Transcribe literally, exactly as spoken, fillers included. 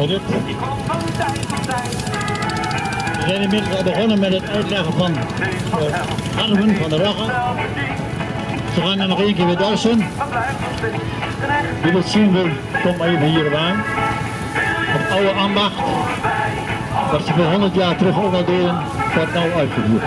Weet het? We zijn inmiddels begonnen met het uitleggen van de armen van de ruggen. Ze gaan er nog één keer weer dansen. Wie dat zien wil, kom maar even hier aan. Het oude ambacht, wat ze voor honderd jaar terug ook al deden, wordt nu uitgevoerd.